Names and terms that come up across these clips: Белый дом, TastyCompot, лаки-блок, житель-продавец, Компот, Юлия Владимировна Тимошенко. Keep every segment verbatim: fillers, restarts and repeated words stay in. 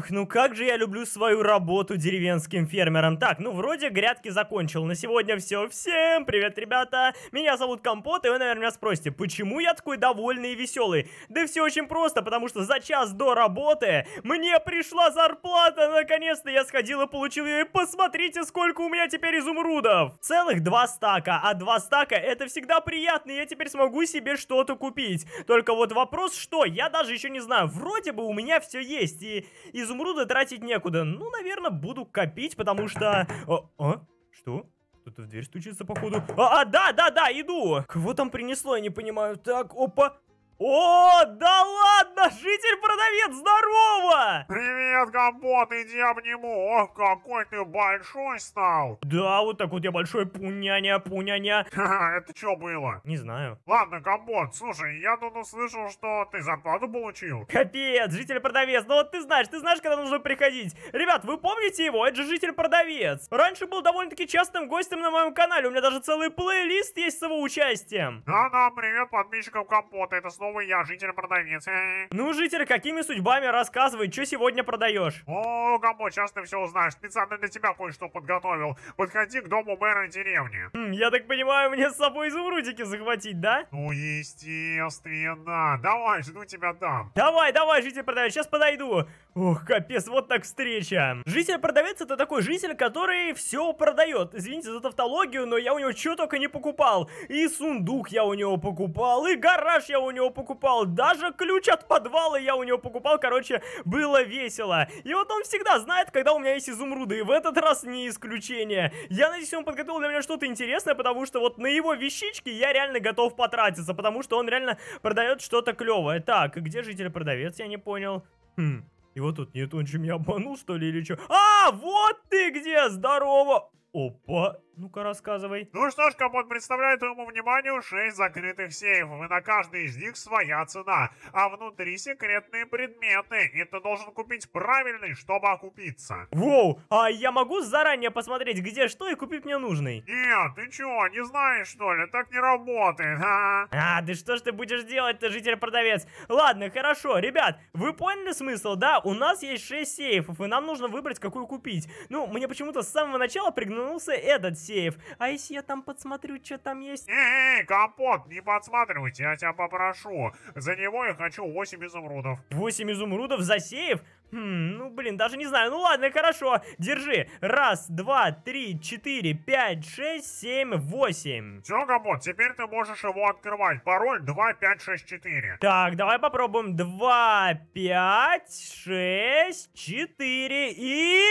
Ох, ну как же я люблю свою работу деревенским фермером. Так, ну вроде грядки закончил. На сегодня все. Всем привет, ребята. Меня зовут Компот, и вы, наверное, меня спросите, почему я такой довольный и веселый? Да все очень просто, потому что за час до работы мне пришла зарплата. Наконец-то я сходил и получил ее. И посмотрите, сколько у меня теперь изумрудов. Целых два стака. А два стака это всегда приятно. Я теперь смогу себе что-то купить. Только вот вопрос, что? Я даже еще не знаю. Вроде бы у меня все есть, и изумруда тратить некуда. Ну, наверное, буду копить, потому что... О, а? Что? Кто-то в дверь стучится, походу. А, а, да, да, да, иду. Кого там принесло, я не понимаю. Так, опа. О, да ладно, житель-продавец, здорово! Привет, Компот, иди обниму. Ох, какой ты большой стал. Да, вот так вот я большой, пуняня, пуняня. Ха-ха, это что было? Не знаю. Ладно, Компот, слушай, я тут услышал, что ты зарплату получил. Капец, житель-продавец, ну вот ты знаешь, ты знаешь, когда нужно приходить. Ребят, вы помните его? Это же житель-продавец. Раньше был довольно-таки частым гостем на моем канале, у меня даже целый плейлист есть с его участием. Да-да, привет подписчикам Компота, это снова я, житель-продавец. Ну, житель, какими судьбами? Рассказывай, что сегодня продаешь? О, Компот, сейчас ты все узнаешь. Специально для тебя кое-что подготовил. Подходи к дому мэра деревни. Хм, я так понимаю, мне с собой изумрудики захватить, да? Ну, естественно. Давай, жду тебя там. Давай, давай, житель-продавец, сейчас подойду. Ох, капец, вот так встреча. Житель-продавец это такой житель, который все продает. Извините за тавтологию, но я у него что только не покупал. И сундук я у него покупал, и гараж я у него покупал. покупал, даже ключ от подвала я у него покупал, короче, было весело. И вот он всегда знает, когда у меня есть изумруды, и в этот раз не исключение. Я надеюсь, он подготовил для меня что-то интересное, потому что вот на его вещички я реально готов потратиться, потому что он реально продает что-то клевое. Так, где житель-продавец, я не понял. Хм, его тут нет, он же меня обманул, что ли, или что? А, вот ты где, здорово! Опа, ну-ка рассказывай. Ну что ж, Компот, представляет твоему вниманию шесть закрытых сейфов, и на каждый из них своя цена, а внутри секретные предметы, и ты должен купить правильный, чтобы окупиться. Воу, а я могу заранее посмотреть, где что, и купить мне нужный? Нет, ты чё, не знаешь, что ли? Так не работает, а? А, да что ж ты будешь делать-то, житель-продавец? Ладно, хорошо, ребят, вы поняли смысл, да? У нас есть шесть сейфов, и нам нужно выбрать, какую купить. Ну, мне почему-то с самого начала пригнули этот сейф. А если я там подсмотрю, что там есть? Эй, Компот, не подсматривайте, я тебя попрошу. За него я хочу восемь изумрудов. восемь изумрудов за сейф? Хм, ну блин, даже не знаю. Ну ладно, хорошо. Держи. Раз, два, три, четыре, пять, шесть, семь, восемь. Все, Компот, теперь ты можешь его открывать. Пароль два пять шесть четыре. Так, давай попробуем. два пять шесть четыре и...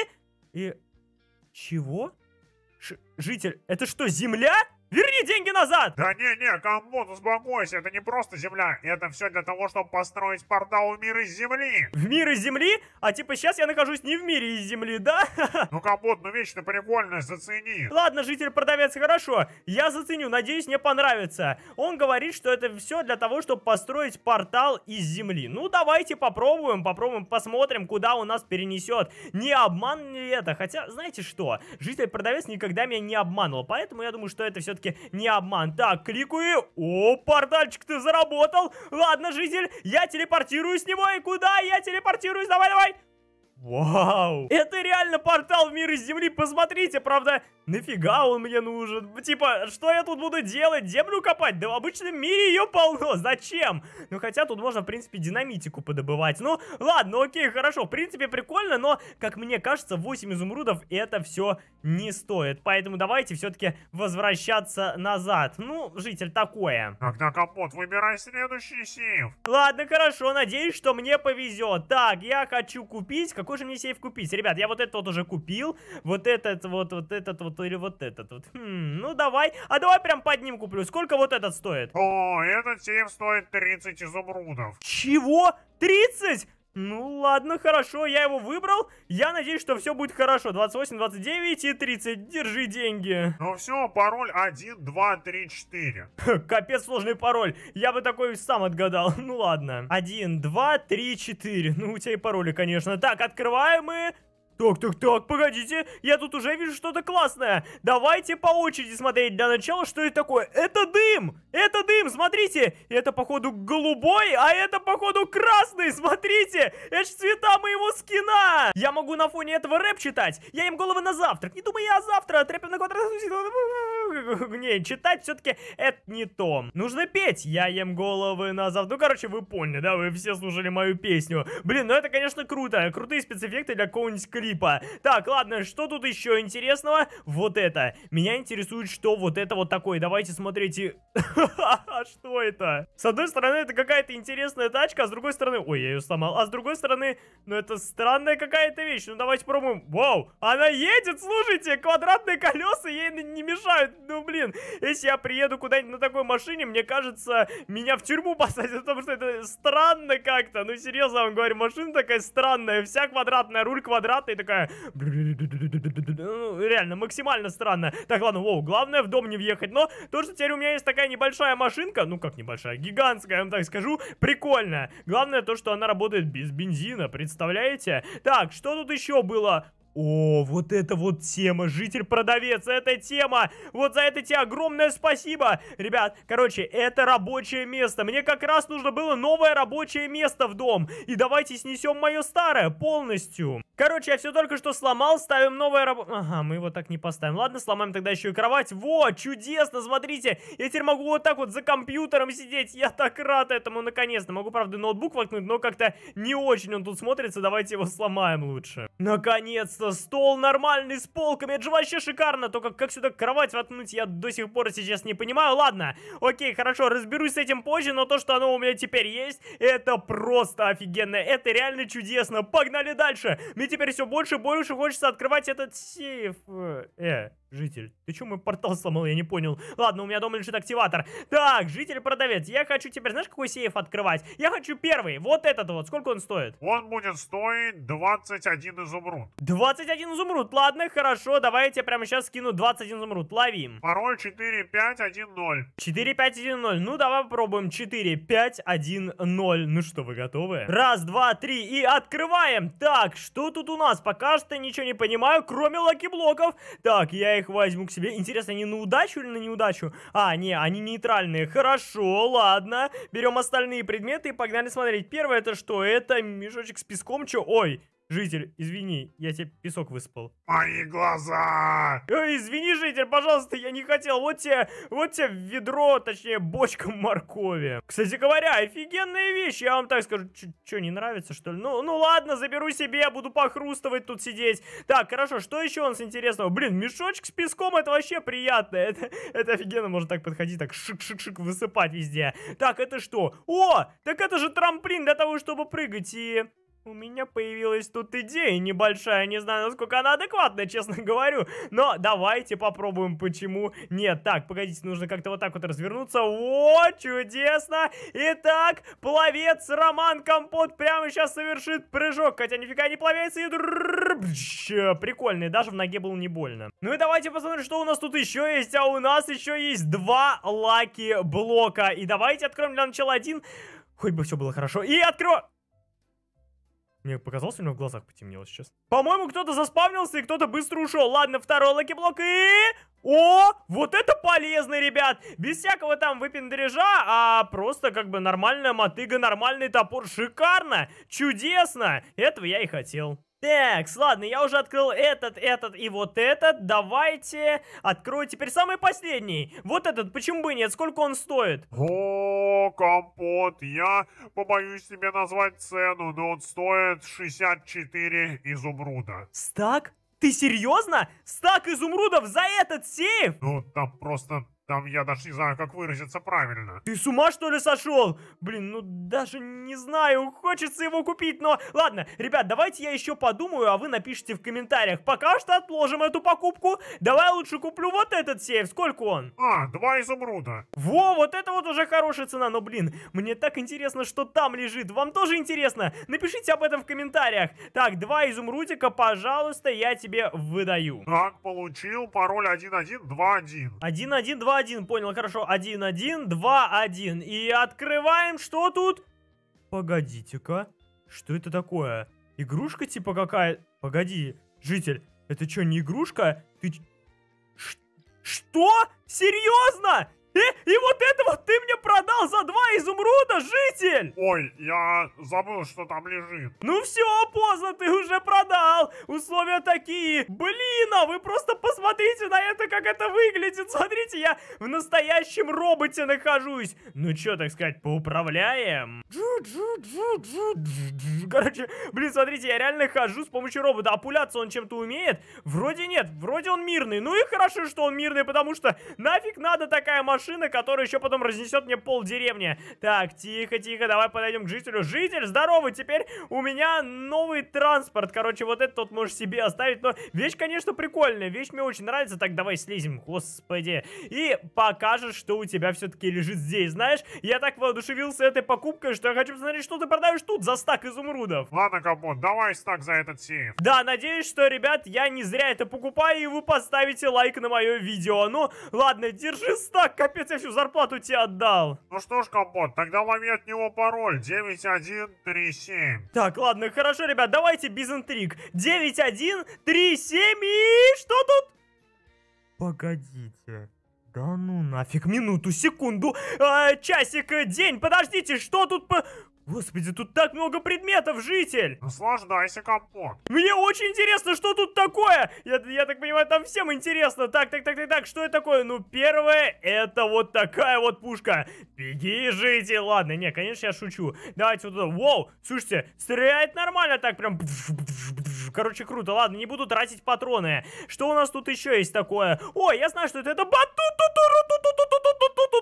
И... Чего? Ш- житель, это что, земля? Верни деньги назад! Да не-не, Компот, успокойся, это не просто земля, это все для того, чтобы построить портал в мир из земли. В мир из земли? А типа сейчас я нахожусь не в мире из земли, да? Ну, Компот, ну вечно прикольно, зацени. Ладно, житель-продавец, хорошо, я заценю, надеюсь, мне понравится. Он говорит, что это все для того, чтобы построить портал из земли. Ну, давайте попробуем, попробуем, посмотрим, куда у нас перенесет. Не обман ли это? Хотя, знаете что, житель-продавец никогда меня не обманывал, поэтому я думаю, что это все не обман. Так, кликаю. О, портальчик ты заработал. Ладно, житель, я телепортируюсь с него. И куда я телепортируюсь? Давай, давай. Вау. Это реально портал в мир из земли. Посмотрите, правда, нафига он мне нужен? Типа, что я тут буду делать? Землю копать? Да в обычном мире ее полно. Зачем? Ну, хотя тут можно, в принципе, динамитику подобывать. Ну, ладно, окей, хорошо. В принципе, прикольно, но, как мне кажется, восемь изумрудов это все не стоит. Поэтому давайте все-таки возвращаться назад. Ну, житель, такое. Тогда, Компот, выбирай следующий сейф. Ладно, хорошо, надеюсь, что мне повезет. Так, я хочу купить... Какой же мне сейф купить? Ребят, я вот этот вот уже купил. Вот этот вот, вот этот вот или вот этот вот. Хм, ну давай. А давай прям под ним куплю. Сколько вот этот стоит? О, этот сейф стоит тридцать изумрудов. Чего? тридцать? Ну ладно, хорошо, я его выбрал. Я надеюсь, что все будет хорошо. двадцать восемь, двадцать девять и тридцать. Держи деньги. Ну все, пароль один, два, три, четыре. Капец, сложный пароль. Я бы такой сам отгадал. Ну ладно. один, два, три, четыре. Ну у тебя и пароли, конечно. Так, открываем и... Так, так, так, погодите, я тут уже вижу что-то классное. Давайте по очереди смотреть для начала, что это такое. Это дым! Это дым, смотрите! Это, походу, голубой, а это, походу, красный, смотрите! Это ж цвета моего скина! Я могу на фоне этого рэп читать. Я им головы на завтрак. Не думай я завтра, трэпер на квадрат. Не, читать все-таки это не то. Нужно петь. Я ем головы на завтрак. Ну, короче, вы поняли, да? Вы все слушали мою песню. Блин, ну это, конечно, круто. Крутые спецэффекты для какого-нибудь клипа. Так, ладно, что тут еще интересного? Вот это. Меня интересует, что вот это вот такое. Давайте смотрите. Что это? С одной стороны, это какая-то интересная тачка, а с другой стороны... Ой, я ее сломал. А с другой стороны, ну это странная какая-то вещь. Ну, давайте пробуем. Вау, она едет, слушайте. Квадратные колеса ей не мешают. Ну, блин, если я приеду куда-нибудь на такой машине, мне кажется, меня в тюрьму посадят, потому что это странно как-то. Ну, серьезно вам говорю, машина такая странная, вся квадратная, руль квадратный, такая... Ну, реально, максимально странно. Так, ладно, воу, главное в дом не въехать. Но то, что теперь у меня есть такая небольшая машинка, ну, как небольшая, гигантская, я вам так скажу, прикольная. Главное то, что она работает без бензина, представляете? Так, что тут еще было? О, вот это вот тема, житель-продавец, это тема, вот за это тебе огромное спасибо, ребят, короче, это рабочее место, мне как раз нужно было новое рабочее место в дом, и давайте снесем мое старое полностью. Короче, я все только что сломал, ставим новое рабочее... Ага, мы его так не поставим. Ладно, сломаем тогда еще и кровать. Вот, чудесно, смотрите. Я теперь могу вот так вот за компьютером сидеть. Я так рад этому, наконец-то. Могу, правда, ноутбук воткнуть, но как-то не очень он тут смотрится. Давайте его сломаем лучше. Наконец-то, стол нормальный с полками. Это же вообще шикарно. Только как сюда кровать воткнуть, я до сих пор сейчас не понимаю. Ладно, окей, хорошо, разберусь с этим позже, но то, что оно у меня теперь есть, это просто офигенно. Это реально чудесно. Погнали дальше. Теперь все больше и больше хочется открывать этот сейф. Э, житель, ты чё мой портал сломал? Я не понял. Ладно, у меня дома лежит активатор. Так, житель-продавец, я хочу теперь, знаешь, какой сейф открывать? Я хочу первый, вот этот вот. Сколько он стоит? Он будет стоить двадцать один изумруд. двадцать один изумруд, ладно, хорошо, давай я тебе прямо сейчас скину двадцать один изумруд, ловим. Пароль четыре пять один ноль. четыре пять один ноль, ну давай попробуем четыре пять один ноль. Ну что, вы готовы? Раз, два, три и открываем. Так, что тут? Тут у нас пока что ничего не понимаю, кроме лаки-блоков. Так, я их возьму к себе. Интересно, они на удачу или на неудачу? А, не, они нейтральные. Хорошо, ладно. Берем остальные предметы и погнали смотреть. Первое это что? Это мешочек с песком. Че? Ой. Житель, извини, я тебе песок высыпал. Мои глаза! Ой, извини, житель, пожалуйста, я не хотел. Вот тебе, вот тебе ведро, точнее, бочка моркови. Кстати говоря, офигенная вещь, я вам так скажу. Че, не нравится, что ли? Ну, ну ладно, заберу себе, буду похрустывать тут сидеть. Так, хорошо, что еще у нас интересного? Блин, мешочек с песком, это вообще приятно. Это, это офигенно, можно так подходить, так шик-шик-шик высыпать везде. Так, это что? О, так это же трамплин для того, чтобы прыгать и... У меня появилась тут идея небольшая, не знаю, насколько она адекватна, честно говорю, но давайте попробуем, почему нет. Так, погодите, нужно как-то вот так вот развернуться. О, чудесно! Итак, пловец Роман Компот прямо сейчас совершит прыжок, хотя нифига не пловец, и... Прикольный, даже в ноге было не больно. Ну и давайте посмотрим, что у нас тут еще есть, а у нас еще есть два лаки-блока. И давайте откроем для начала один, хоть бы все было хорошо, и откроем... Мне показалось, у него в глазах потемнело сейчас. По-моему, кто-то заспавнился и кто-то быстро ушел. Ладно, второй лаки-блок и... О, вот это полезно, ребят. Без всякого там выпендрежа, а просто как бы нормальная мотыга, нормальный топор. Шикарно, чудесно. Этого я и хотел. Так, ладно, я уже открыл этот, этот и вот этот. Давайте открою теперь самый последний. Вот этот, почему бы нет, сколько он стоит? О, Компот, я побоюсь тебе назвать цену, но он стоит шестьдесят четыре изумруда. Стак? Ты серьезно? Стак изумрудов за этот сейф? Ну, там просто... Там я даже не знаю, как выразиться правильно. Ты с ума, что ли, сошел? Блин, ну даже не знаю, хочется его купить, но... Ладно, ребят, давайте я еще подумаю, а вы напишите в комментариях. Пока что отложим эту покупку. Давай я лучше куплю вот этот сейф. Сколько он? А, два изумруда. Во, вот это вот уже хорошая цена. Но, блин, мне так интересно, что там лежит. Вам тоже интересно? Напишите об этом в комментариях. Так, два изумрудика, пожалуйста, я тебе выдаю. Так, получил пароль один один два один. один один два один. один, понял, хорошо, один один два один. И открываем, что тут? Погодите-ка, что это такое? Игрушка типа какая? Погоди, Житель, это что, не игрушка? Ты... Ш... Что? Серьезно? И, и вот этого ты мне продал за два изумруда, житель! Ой, я забыл, что там лежит. Ну все, поздно, ты уже продал. Условия такие. Блин, а вы просто посмотрите на это, как это выглядит. Смотрите, я в настоящем роботе нахожусь. Ну что, так сказать, поуправляем? Короче, блин, смотрите, я реально хожу с помощью робота. А пуляться он чем-то умеет? Вроде нет, вроде он мирный. Ну и хорошо, что он мирный, потому что нафиг надо такая машина, которая еще потом разнесет мне пол деревни. Так, тихо-тихо, давай подойдем к жителю. Житель, здорово, теперь у меня новый транспорт. Короче, вот этот вот можешь себе оставить. Но вещь, конечно, прикольная, вещь мне очень нравится. Так, давай слезем, господи. И покажешь, что у тебя все-таки лежит здесь. Знаешь, я так воодушевился этой покупкой, что я хочу посмотреть, что ты продаешь тут за стак изумрудов. Ладно, Компот, давай стак за этот сейф. Да, надеюсь, что, ребят, я не зря это покупаю, и вы поставите лайк на мое видео. Ну, ладно, держи стак, как капец, я всю зарплату тебе отдал. Ну что ж, Компот, тогда лови от него пароль девять один три семь. Так, ладно, хорошо, ребят, давайте без интриг. девять один три семь и... Что тут? Погодите. Да ну нафиг, минуту, секунду, э, часик, день, подождите, что тут по... Господи, тут так много предметов, житель! Наслаждайся, Компот. Мне очень интересно, что тут такое! Я, я так понимаю, там всем интересно. Так, так, так, так, так, что это такое? Ну, первое, это вот такая вот пушка. Беги, житель! Ладно, не, конечно, я шучу. Давайте вот туда. Воу, слушайте, стреляет нормально так прям... Короче, круто. Ладно, не буду тратить патроны. Что у нас тут еще есть такое? Ой, я знаю, что это. Это батут.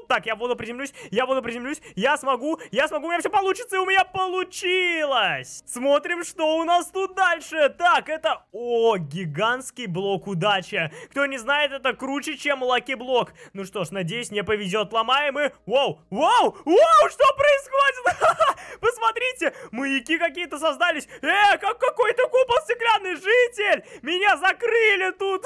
Так, я в воду приземлюсь. Я в воду приземлюсь. Я смогу. Я смогу. У меня все получится. И у меня получилось. Смотрим, что у нас тут дальше. Так, это... О, гигантский блок удачи. Кто не знает, это круче, чем лаки-блок. Ну что ж, надеюсь, мне повезет. Ломаем и... Вау, вау, вау, что происходит? Посмотрите, маяки какие-то создались. Э, как какой-то купол стеклянный, житель. Меня закрыли тут.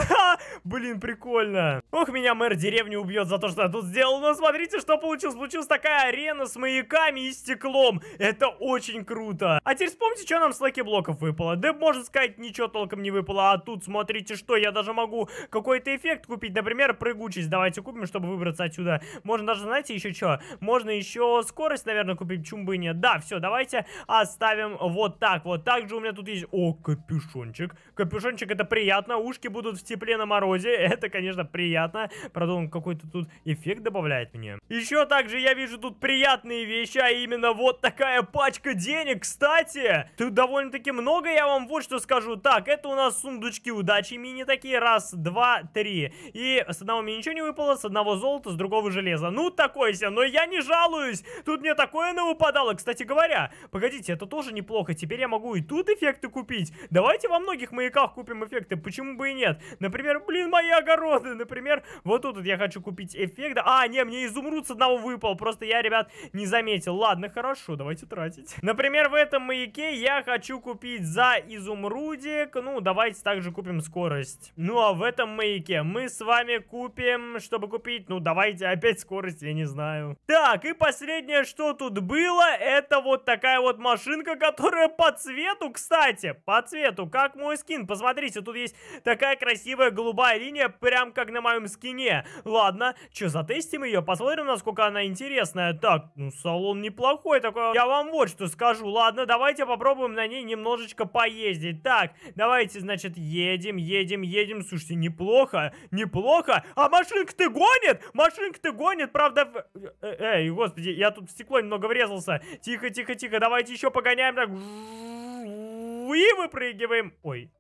Блин, прикольно. Ох, меня мэр деревни убьет за то, что я тут сделал. Но смотрите, что получилось. Получилась такая арена с маяками и стеклом. Это очень круто. А теперь вспомните, что нам с лаки-блоков выпало. Да, можно сказать, ничего толком не выпало. А тут, смотрите, что я даже могу какой-то эффект купить. Например, прыгучесть. Давайте купим, чтобы выбраться отсюда. Можно даже, знаете, еще что? Можно еще скорость, наверное, купить. Чумбы нет. Да, все, давайте оставим вот так. Вот так же у меня тут есть... О, капюшончик. Капюшончик, это приятно. Ушки будут в тепле на морозе. Это, конечно, приятно. Правда, он какой-то тут эффект добавляет мне. Еще также я вижу тут приятные вещи, а именно вот такая пачка денег. Кстати, тут довольно-таки много, я вам вот что скажу. Так, это у нас сундучки удачи мини такие. Раз, два, три. И с одного мне ничего не выпало, с одного золота, с другого железа. Ну, такой себе, но я не жалуюсь. Тут мне такое навыпадало. Кстати говоря, погодите, это тоже неплохо. Теперь я могу и тут эффекты купить. Давайте во многих маяках купим эффекты. Почему бы и нет? Например, блин, мои огороды. Например, вот тут вот я хочу купить эффект. А, не, мне изумруд с одного выпал. Просто я, ребят, не заметил. Ладно, хорошо, давайте тратить. Например, в этом маяке я хочу купить за изумрудик. Ну, давайте также купим скорость. Ну, а в этом маяке мы с вами купим, чтобы купить, ну, давайте опять скорость, я не знаю. Так, и последнее, что тут было, это вот такая вот машинка, которая по цвету, кстати, по цвету, как мой скин. Посмотрите, тут есть такая красивая голубая линия, прям как на моем скине. Ладно, что, затестим ее, посмотрим, насколько она интересная. Так, ну, салон неплохой такой. Я вам вот что скажу. Ладно, давайте попробуем на ней немножечко поездить. Так, давайте, значит, едем, едем, едем. Слушайте, неплохо, неплохо. А машинка-то гонит, машинка-то гонит, правда... Эй, господи, я тут в стекло немного врезался. Тихо, тихо, тихо, давайте еще погоняем так. И выпрыгиваем. Ой.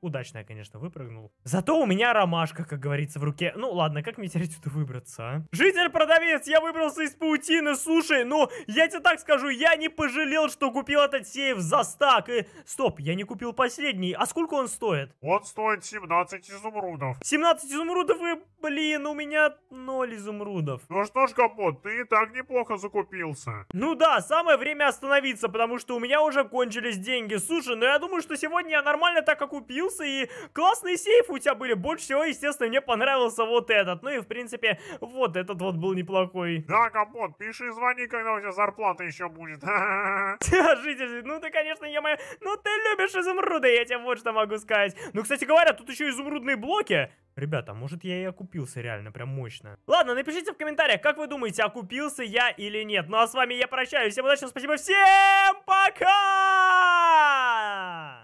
Удачно я, конечно, выпрыгнул. Зато у меня ромашка, как говорится, в руке. Ну, ладно, как мне теперь отсюда выбраться, а? Житель-продавец, я выбрался из паутины, слушай, ну, я тебе так скажу, я не пожалел, что купил этот сейф за стак. И, стоп, я не купил последний. А сколько он стоит? Он стоит семнадцать изумрудов. семнадцать изумрудов и, блин, у меня ноль изумрудов. Ну что ж, Компот, ты и так неплохо закупился. Ну да, самое время остановиться, потому что у меня уже кончились деньги. Слушай, ну я думаю, что сегодня я нормально так окупился. вкуса и классные сейфы у тебя были. Больше всего, естественно, мне понравился вот этот. Ну и, в принципе, вот этот вот был неплохой. Да, Компот, пиши, звони, когда у тебя зарплата еще будет. Житель, ну ты, конечно, я моя... Ну ты любишь изумруды, я тебе вот что могу сказать. Ну, кстати говоря, тут еще изумрудные блоки. Ребята, может я и окупился реально, прям мощно. Ладно, напишите в комментариях, как вы думаете, окупился я или нет. Ну а с вами я прощаюсь. Всем удачи, спасибо, всем пока!